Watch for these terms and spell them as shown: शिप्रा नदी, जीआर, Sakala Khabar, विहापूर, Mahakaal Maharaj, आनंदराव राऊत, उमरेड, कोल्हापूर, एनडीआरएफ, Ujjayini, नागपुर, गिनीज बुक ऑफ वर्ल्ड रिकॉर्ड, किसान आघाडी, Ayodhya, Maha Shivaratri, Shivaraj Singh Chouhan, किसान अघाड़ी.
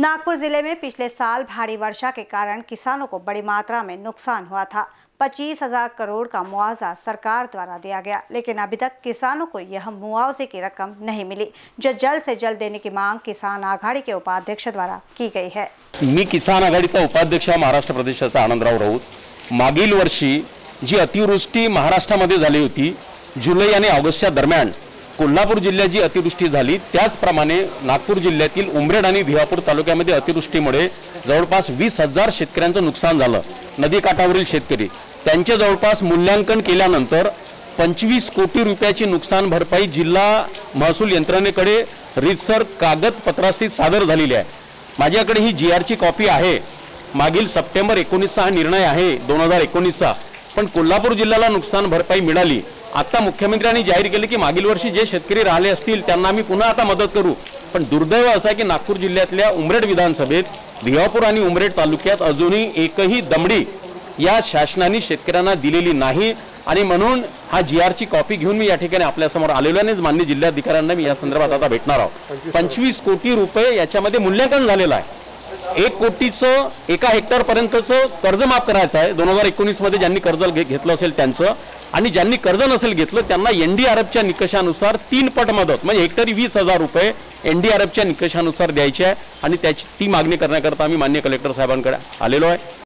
नागपुर जिले में पिछले साल भारी वर्षा के कारण किसानों को बड़ी मात्रा में नुकसान हुआ था। 25,000 करोड़ का मुआवजा सरकार द्वारा दिया गया, लेकिन अभी तक किसानों को यह मुआवजे की रकम नहीं मिली, जो जल्द से जल्द देने की मांग किसान आघाडी के उपाध्यक्ष द्वारा की गई है। मी किसान आघाडीचा उपाध्यक्ष महाराष्ट्र प्रदेशाचा आनंदराव राऊत। मागील वर्षी जी अतिवृष्टी महाराष्ट्रामध्ये झाली होती, जुलै आणि ऑगस्टच्या दरम्यान कोल्हापूर जिल्ह्यात जी अतिवृष्टी झाली, त्याचप्रमाणे नागपूर जिल्ह्यातील उमरेड आणि विहापूर तालुक्यामध्ये अतिवृष्टीमुळे जवळपास 20,000 शेतकऱ्यांचं नुकसान झालं। नदीकाठावरील शेतकरी त्यांचे जवळपास मूल्यांकन केल्यानंतर 25 कोटी रुपयाची नुकसान भरपाई जिल्हा महसूल यंत्रणेकडे रीतसर कागदपत्राशी सादर झालेली आहे। माझ्याकडे ही जीआर ची कॉपी आहे। मागील सप्टेंबर 19 हा निर्णय आहे 2019। पण कोल्हापूर जिल्ह्याला नुकसान भरपाई मिळाली। आता मुख्यमंत्र्यांनी जाहीर केले की मागील वर्षी जे शेतकरी राहिले असतील त्यांना आम्ही पुन्हा आता मदत करू। पण दुर्दैव असं आहे की नागपूर जिल्ह्यातल्या उमरेड विधानसभेत विहापूर आणि उमरेड तालुक्यात अजूनही एकही दमडी या शासनाने शेतकऱ्यांना दिलेली नाही, आणि म्हणून हा जीआर ची कॉपी घेऊन मी या ठिकाणी आपल्या समोर आलेलो आहे। माननीय जिल्हाधिकाऱ्यांना मी या संदर्भात आता भेटणार आहोत। 25 कोटी रुपये याच्यामध्ये मूल्यांकन झालेलं आहे। 1 कोटीचं एका हेक्टर पर्यंतचं कर्ज माफ करायचं आहे। 2019 मध्ये ज्यांनी कर्ज घेतलं असेल त्यांचं, आणि ज्यांनी कर्ज नसेल घेतलं त्यांना एनडीआरएफच्या निकषानुसार 3 पट मदत म्हणजे हेक्टरी 20,000 रुपये एनडीआरएफच्या निकषानुसार द्यायची आहे, आणि त्याची ती मागणी करण्याकरता आम्ही माननीय कलेक्टर साहेबांकडे आलेलो आहे।